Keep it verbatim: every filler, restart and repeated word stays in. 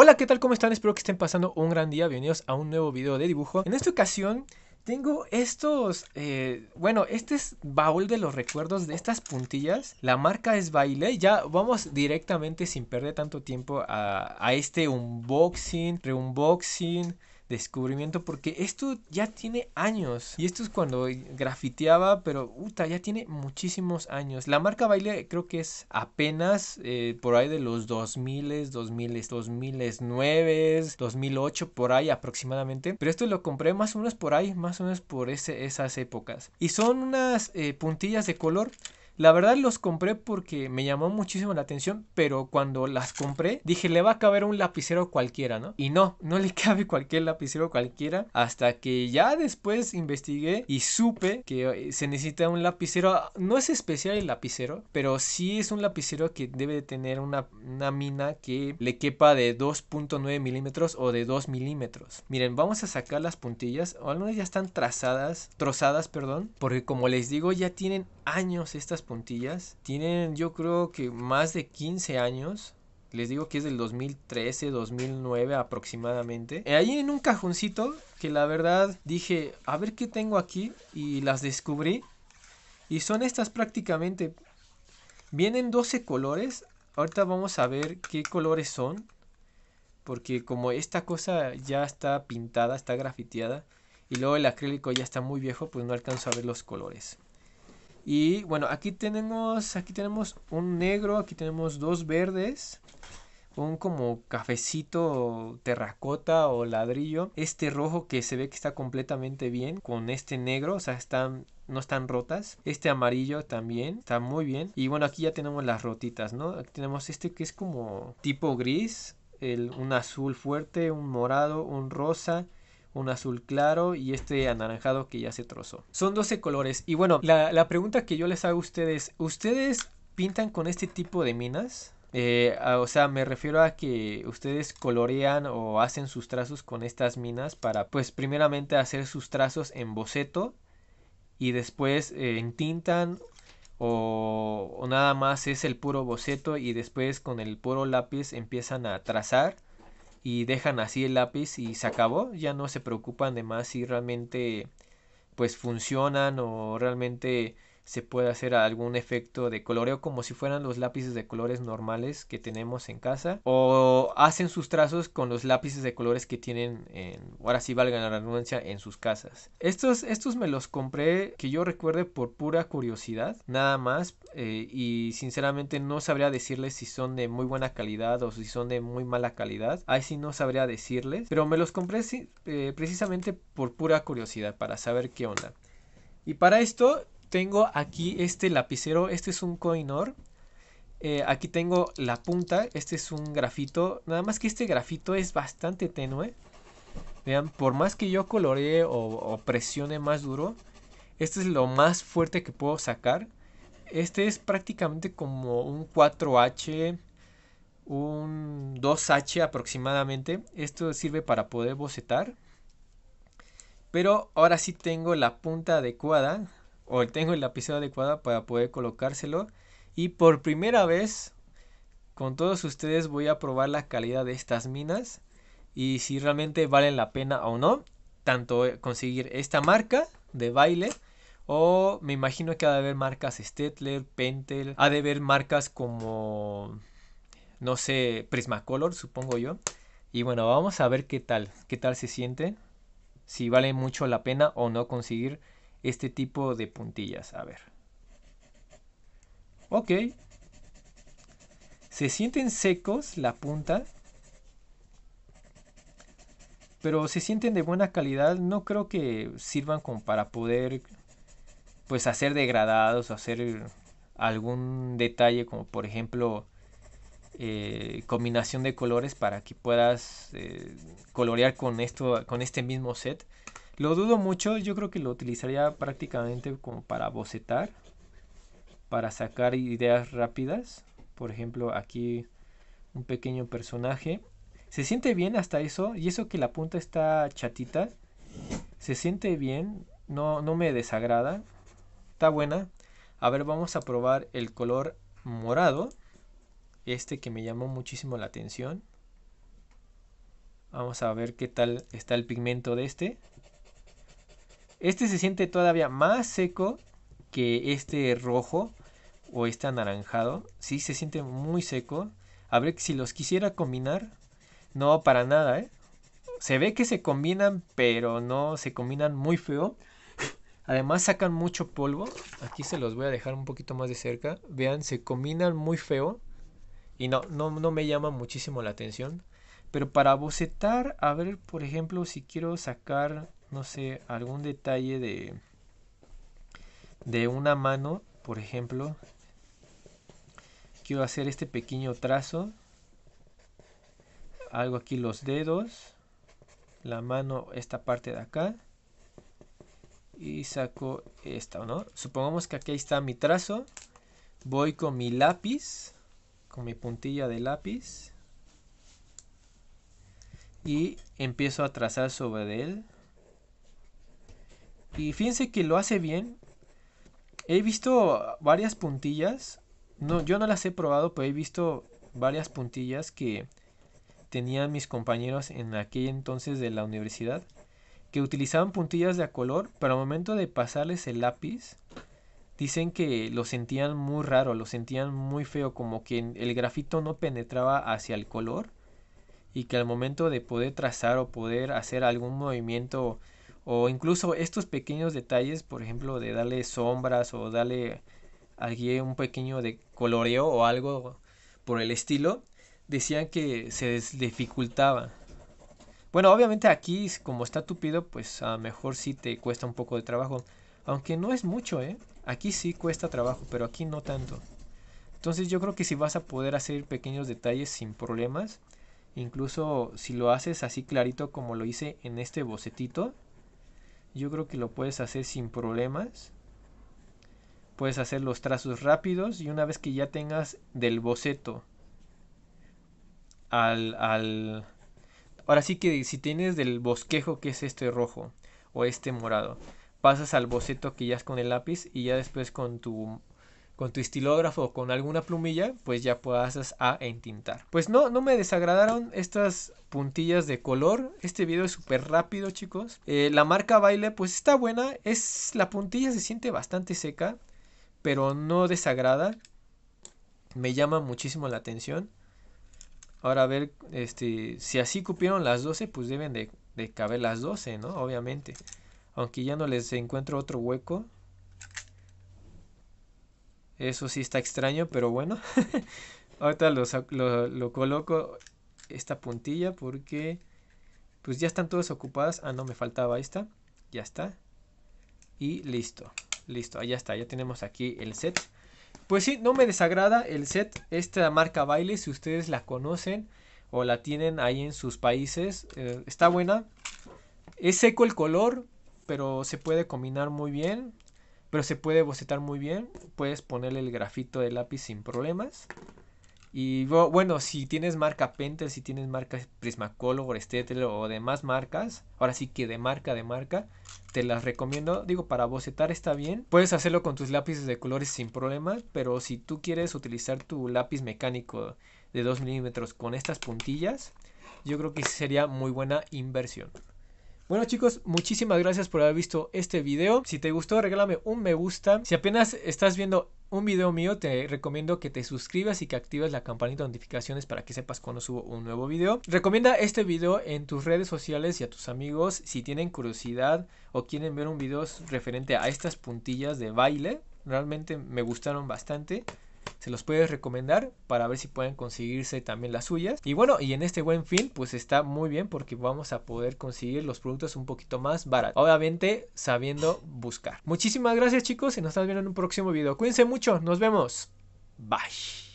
Hola, ¿qué tal? ¿Cómo están? Espero que estén pasando un gran día. Bienvenidos a un nuevo video de dibujo. En esta ocasión tengo estos, eh, bueno, este es baúl de los recuerdos de estas puntillas. La marca es Baile. Ya vamos directamente sin perder tanto tiempo a, a este unboxing, reunboxing, descubrimiento, porque esto ya tiene años y esto es cuando grafiteaba, pero puta, ya tiene muchísimos años. La marca Baile creo que es apenas eh, por ahí de los dos mil, dos mil, dos mil nueve, dos mil ocho, por ahí aproximadamente, pero esto lo compré más o menos por ahí, más o menos por ese, esas épocas, y son unas eh, puntillas de color. La verdad los compré porque me llamó muchísimo la atención, pero cuando las compré dije, le va a caber un lapicero cualquiera, ¿no? Y no, no le cabe cualquier lapicero cualquiera, hasta que ya después investigué y supe que se necesita un lapicero. No es especial el lapicero, pero sí es un lapicero que debe tener una, una mina que le quepa de dos punto nueve milímetros o de dos milímetros. Miren, vamos a sacar las puntillas. Algunas ya están trazadas, trozadas, perdón, porque como les digo, ya tienen años estas puntillas. Tienen, yo creo que más de quince años. Les digo que es del dos mil trece, dos mil nueve aproximadamente. Ahí en un cajoncito que la verdad dije, a ver qué tengo aquí, y las descubrí. Y son estas prácticamente. Vienen doce colores. Ahorita vamos a ver qué colores son, porque como esta cosa ya está pintada, está grafiteada, y luego el acrílico ya está muy viejo, pues no alcanzo a ver los colores. Y bueno, aquí tenemos, aquí tenemos un negro, aquí tenemos dos verdes, un como cafecito, terracota o ladrillo. Este rojo que se ve que está completamente bien con este negro, o sea, están, no están rotas. Este amarillo también está muy bien. Y bueno, aquí ya tenemos las rotitas, ¿no? Aquí tenemos este que es como tipo gris, el, un azul fuerte, un morado, un rosa, un azul claro y este anaranjado que ya se trozó. Son doce colores. Y bueno, la, la pregunta que yo les hago a ustedes, ¿ustedes pintan con este tipo de minas? Eh, a, o sea, me refiero a que ustedes colorean o hacen sus trazos con estas minas para, pues, primeramente hacer sus trazos en boceto y después eh, entintan, o, o nada más es el puro boceto y después con el puro lápiz empiezan a trazar y dejan así el lápiz y se acabó, ya no se preocupan de más si realmente pues funcionan o realmente se puede hacer algún efecto de coloreo como si fueran los lápices de colores normales que tenemos en casa, o hacen sus trazos con los lápices de colores que tienen en, ahora sí valga la redundancia, en sus casas. Estos, estos me los compré, que yo recuerde, por pura curiosidad, nada más, eh, y sinceramente no sabría decirles si son de muy buena calidad o si son de muy mala calidad, ahí sí no sabría decirles, pero me los compré eh, precisamente por pura curiosidad, para saber qué onda. Y para esto tengo aquí este lapicero. Este es un Koh-i-noor. Eh, aquí tengo la punta. Este es un grafito. Nada más que este grafito es bastante tenue. Vean, por más que yo coloree o, o presione más duro, este es lo más fuerte que puedo sacar. Este es prácticamente como un cuatro H, un dos H aproximadamente. Esto sirve para poder bocetar. Pero ahora sí tengo la punta adecuada, o tengo el lapicero adecuado para poder colocárselo, y por primera vez con todos ustedes voy a probar la calidad de estas minas y si realmente valen la pena o no, tanto conseguir esta marca de Baile, o me imagino que ha de haber marcas Stettler, Pentel, ha de haber marcas como, no sé, Prismacolor, supongo yo. Y bueno, vamos a ver qué tal, qué tal se siente, si vale mucho la pena o no conseguir este tipo de puntillas. A ver. Ok. Se sienten secos la punta, pero se sienten de buena calidad. No creo que sirvan como para poder, pues, hacer degradados o hacer algún detalle, como por ejemplo eh, combinación de colores para que puedas eh, colorear con esto, con este mismo set. Lo dudo mucho, yo creo que lo utilizaría prácticamente como para bocetar, para sacar ideas rápidas. Por ejemplo, aquí un pequeño personaje. Se siente bien hasta eso, y eso que la punta está chatita. Se siente bien, no, no me desagrada, está buena. A ver, vamos a probar el color morado, este que me llamó muchísimo la atención. Vamos a ver qué tal está el pigmento de este. Este se siente todavía más seco que este rojo o este anaranjado. Sí, se siente muy seco. A ver si los quisiera combinar. No, para nada, ¿eh? Se ve que se combinan, pero no, se combinan muy feo. Además sacan mucho polvo. Aquí se los voy a dejar un poquito más de cerca. Vean, se combinan muy feo. Y no, no, no me llama muchísimo la atención. Pero para bocetar, a ver, por ejemplo, si quiero sacar, no sé, algún detalle de, de una mano, por ejemplo. Quiero hacer este pequeño trazo. Algo aquí, los dedos. La mano, esta parte de acá. Y saco esta, ¿no? Supongamos que aquí está mi trazo. Voy con mi lápiz. Con mi puntilla de lápiz. Y empiezo a trazar sobre él. Y fíjense que lo hace bien. He visto varias puntillas. No, yo no las he probado, pero he visto varias puntillas que tenían mis compañeros en aquel entonces de la universidad. Que utilizaban puntillas de a color, pero al momento de pasarles el lápiz, dicen que lo sentían muy raro, lo sentían muy feo, como que el grafito no penetraba hacia el color. Y que al momento de poder trazar o poder hacer algún movimiento, o incluso estos pequeños detalles, por ejemplo, de darle sombras o darle aquí un pequeño de coloreo o algo por el estilo, decían que se les dificultaba. Bueno, obviamente aquí, como está tupido, pues a lo mejor sí te cuesta un poco de trabajo. Aunque no es mucho, ¿eh? Aquí sí cuesta trabajo, pero aquí no tanto. Entonces yo creo que si vas a poder hacer pequeños detalles sin problemas, incluso si lo haces así clarito como lo hice en este bocetito, yo creo que lo puedes hacer sin problemas. Puedes hacer los trazos rápidos y una vez que ya tengas del boceto al... al ahora sí que si tienes del bosquejo, que es este rojo o este morado, pasas al boceto que ya es con el lápiz y ya después con tu... con tu estilógrafo o con alguna plumilla, pues ya puedas a entintar. Pues no, no me desagradaron estas puntillas de color. Este video es súper rápido, chicos. Eh, la marca Baile, pues está buena. Es, la puntilla se siente bastante seca, pero no desagrada. Me llama muchísimo la atención. Ahora a ver, este, si así cupieron las doce, pues deben de, de caber las doce, ¿no? Obviamente. Aunque ya no les encuentro otro hueco. Eso sí está extraño, pero bueno. Ahorita lo, lo, lo coloco esta puntilla porque pues ya están todas ocupadas. Ah, no, me faltaba esta. Ya está. Y listo. Listo, ya está. Ya tenemos aquí el set. Pues sí, no me desagrada el set. Esta marca Baile, si ustedes la conocen o la tienen ahí en sus países, eh, está buena. Es seco el color, pero se puede combinar muy bien. Pero se puede bocetar muy bien. Puedes ponerle el grafito de lápiz sin problemas. Y bueno, si tienes marca Pentel, si tienes marcas Prismacolor, Stettler o demás marcas. Ahora sí que de marca, de marca. Te las recomiendo. Digo, para bocetar está bien. Puedes hacerlo con tus lápices de colores sin problemas. Pero si tú quieres utilizar tu lápiz mecánico de dos milímetros con estas puntillas, yo creo que sería muy buena inversión. Bueno, chicos, muchísimas gracias por haber visto este video. Si te gustó, regálame un me gusta. Si apenas estás viendo un video mío, te recomiendo que te suscribas y que actives la campanita de notificaciones para que sepas cuando subo un nuevo video. Recomienda este video en tus redes sociales y a tus amigos. Si tienen curiosidad o quieren ver un video referente a estas puntillas de Baile, realmente me gustaron bastante. Se los puedes recomendar para ver si pueden conseguirse también las suyas. Y bueno, y en este buen fin, pues está muy bien porque vamos a poder conseguir los productos un poquito más baratos. Obviamente, sabiendo buscar. Muchísimas gracias, chicos. Y nos estás viendo en un próximo video. Cuídense mucho. Nos vemos. Bye.